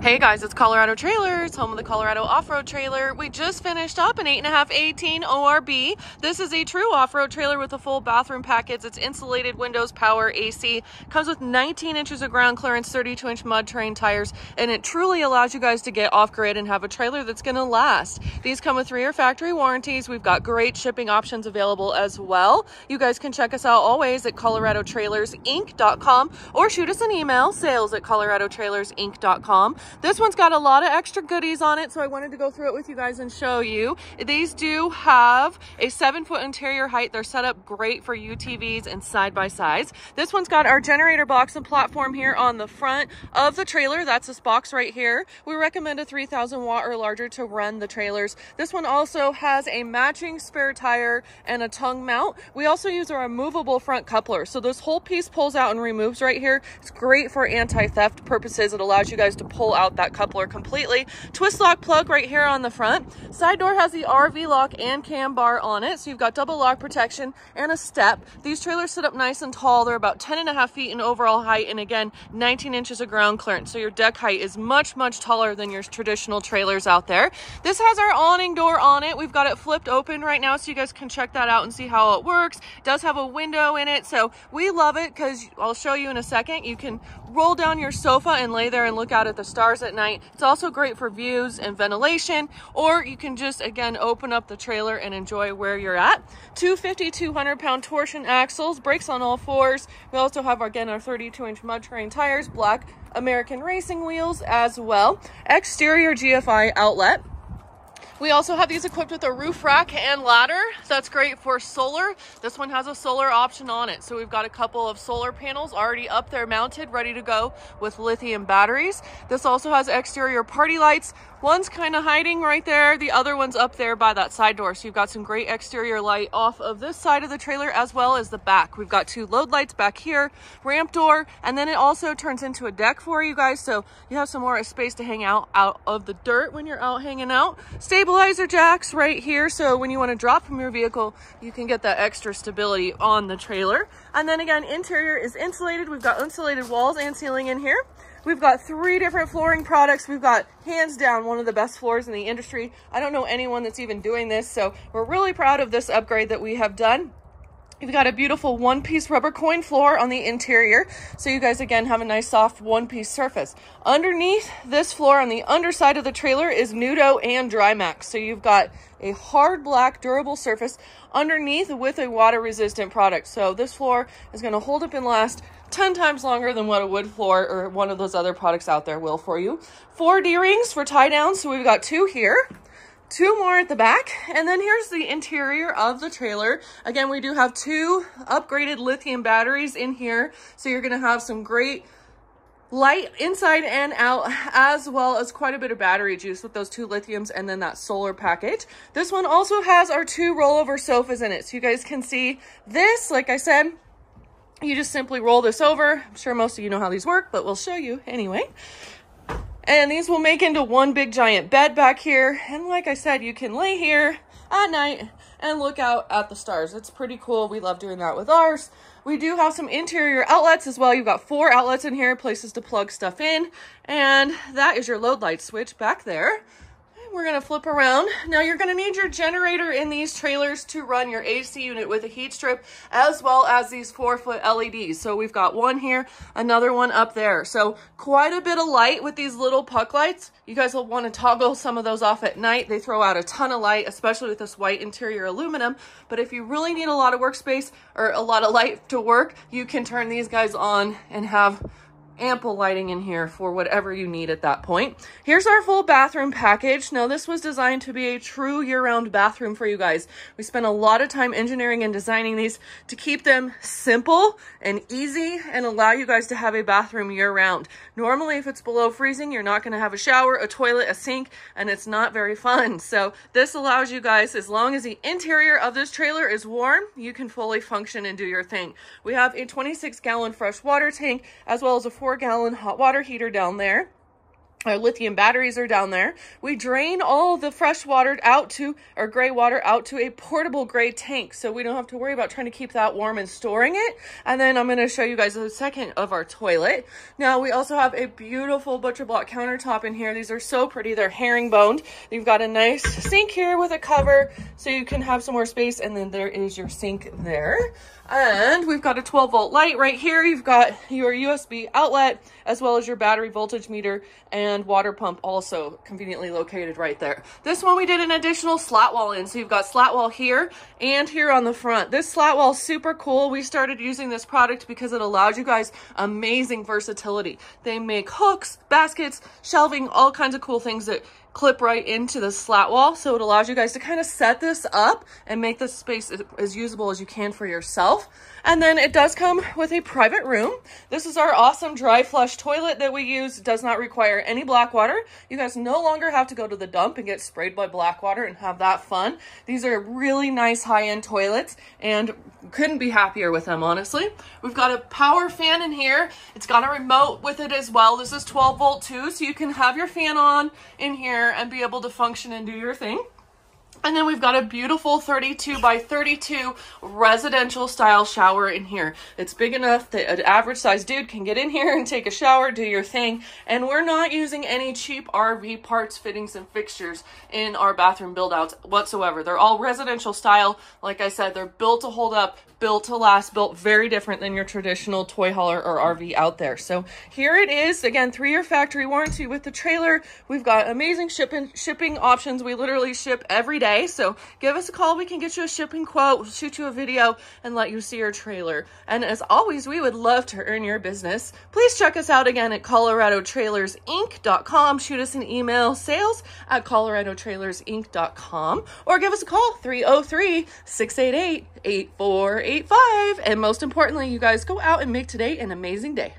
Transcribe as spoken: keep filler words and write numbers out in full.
Hey guys, it's Colorado Trailers, home of the Colorado off-road trailer. We just finished up an eight and a half eighteen O R B. This is a true off-road trailer with a full bathroom package. It's insulated, windows, power, A C. Comes with nineteen inches of ground clearance, thirty-two inch mud terrain tires, and it truly allows you guys to get off-grid and have a trailer that's going to last. These come with three-year factory warranties. We've got great shipping options available as well. You guys can check us out always at Colorado Trailers Inc dot com or shoot us an email, sales at Colorado Trailers Inc dot com. This one's got a lot of extra goodies on it, so I wanted to go through it with you guys and show you. These do have a seven foot interior height. They're set up great for U T Vs and side-by-sides. This one's got our generator box and platform here on the front of the trailer. That's this box right here. We recommend a three thousand watt or larger to run the trailers. This one also has a matching spare tire and a tongue mount. We also use a removable front coupler, so this whole piece pulls out and removes right here. It's great for anti-theft purposes. It allows you guys to pull out that coupler completely. Twist lock plug right here on the front. Side door has the R V lock and cam bar on it, so you've got double lock protection and a step. These trailers sit up nice and tall. They're about ten and a half feet in overall height, and again, nineteen inches of ground clearance, so your deck height is much, much taller than your traditional trailers out there. This has our awning door on it. We've got it flipped open right now, so you guys can check that out and see how it works. It does have a window in it, so we love it because I'll show you in a second. You can roll down your sofa and lay there and look out at the stars at night. It's also great for views and ventilation, or you can just again open up the trailer and enjoy where you're at. two fifty, two hundred pound torsion axles, brakes on all fours. We also have again our thirty-two inch mud terrain tires, black American racing wheels as well. Exterior G F I outlet. We also have these equipped with a roof rack and ladder. That's great for solar. This one has a solar option on it. So we've got a couple of solar panels already up there mounted, ready to go with lithium batteries. This also has exterior party lights. One's kind of hiding right there. The other one's up there by that side door. So you've got some great exterior light off of this side of the trailer as well as the back. We've got two load lights back here, ramp door, and then it also turns into a deck for you guys. So you have some more space to hang out out of the dirt when you're out hanging out. Stay Stabilizer jacks right here, so when you want to drop from your vehicle, you can get that extra stability on the trailer. And then again, interior is insulated. We've got insulated walls and ceiling in here. We've got three different flooring products. We've got, hands down, one of the best floors in the industry. I don't know anyone that's even doing this, so we're really proud of this upgrade that we have done. You've got a beautiful one-piece rubber coin floor on the interior, so you guys again have a nice soft one-piece surface. Underneath this floor on the underside of the trailer is Nudo and Drymax, so you've got a hard black durable surface underneath with a water resistant product. So this floor is going to hold up and last ten times longer than what a wood floor or one of those other products out there will for you. Four D-rings for tie downs, so we've got two here, two more at the back, and then here's the interior of the trailer. Again, we do have two upgraded lithium batteries in here, so you're going to have some great light inside and out, as well as quite a bit of battery juice with those two lithiums and then that solar package. This one also has our two rollover sofas in it, so you guys can see this. Like I said, you just simply roll this over. I'm sure most of you know how these work, but we'll show you anyway. And these will make into one big giant bed back here. And like I said, you can lay here at night and look out at the stars. It's pretty cool. We love doing that with ours. We do have some interior outlets as well. You've got four outlets in here, places to plug stuff in. And that is your load light switch back there. We're gonna flip around. Now you're gonna need your generator in these trailers to run your A C unit with a heat strip, as well as these four foot L E Ds. So we've got one here, another one up there. So quite a bit of light with these little puck lights. You guys will wanna toggle some of those off at night. They throw out a ton of light, especially with this white interior aluminum. But if you really need a lot of workspace or a lot of light to work, you can turn these guys on and have ample lighting in here for whatever you need at that point. Here's our full bathroom package. Now this was designed to be a true year-round bathroom for you guys. We spent a lot of time engineering and designing these to keep them simple and easy and allow you guys to have a bathroom year-round. Normally if it's below freezing, you're not going to have a shower, a toilet, a sink, and it's not very fun. So this allows you guys, as long as the interior of this trailer is warm, you can fully function and do your thing. We have a twenty-six gallon fresh water tank as well as a four gallon hot water heater down there. Our lithium batteries are down there. We drain all the fresh water out to, or gray water out to a portable gray tank, so we don't have to worry about trying to keep that warm and storing it. And then I'm going to show you guys a second of our toilet. Now we also have a beautiful butcher block countertop in here. These are so pretty. They're herringboned. You've got a nice sink here with a cover, so you can have some more space. And then there is your sink there. And we've got a twelve volt light right here. You've got your U S B outlet as well as your battery voltage meter and water pump also conveniently located right there. This one we did an additional slat wall in. So you've got slat wall here and here on the front. This slat wall is super cool. We started using this product because it allowed you guys amazing versatility. They make hooks, baskets, shelving, all kinds of cool things that clip right into the slat wall. So it allows you guys to kind of set this up and make this space as usable as you can for yourself. And then it does come with a private room. This is our awesome dry flush toilet that we use. It does not require any black water. You guys no longer have to go to the dump and get sprayed by black water and have that fun. These are really nice high-end toilets and couldn't be happier with them, honestly. We've got a power fan in here. It's got a remote with it as well. This is twelve volt too, so you can have your fan on in here and be able to function and do your thing. And then we've got a beautiful thirty-two by thirty-two residential style shower in here. It's big enough that an average sized dude can get in here and take a shower, do your thing. And we're not using any cheap R V parts, fittings, and fixtures in our bathroom build outs whatsoever. They're all residential style. Like I said, they're built to hold up, built to last, built very different than your traditional toy hauler or R V out there. So here it is again, three year factory warranty with the trailer. We've got amazing shipping, shipping options. We literally ship every day. So give us a call. We can get you a shipping quote, we'll shoot you a video, and let you see your trailer. And as always, we would love to earn your business. Please check us out again at colorado trailers inc dot com. Shoot us an email, sales at colorado trailers inc dot com, or give us a call, three oh three, six eight eight, eight four eight five. And most importantly, you guys go out and make today an amazing day.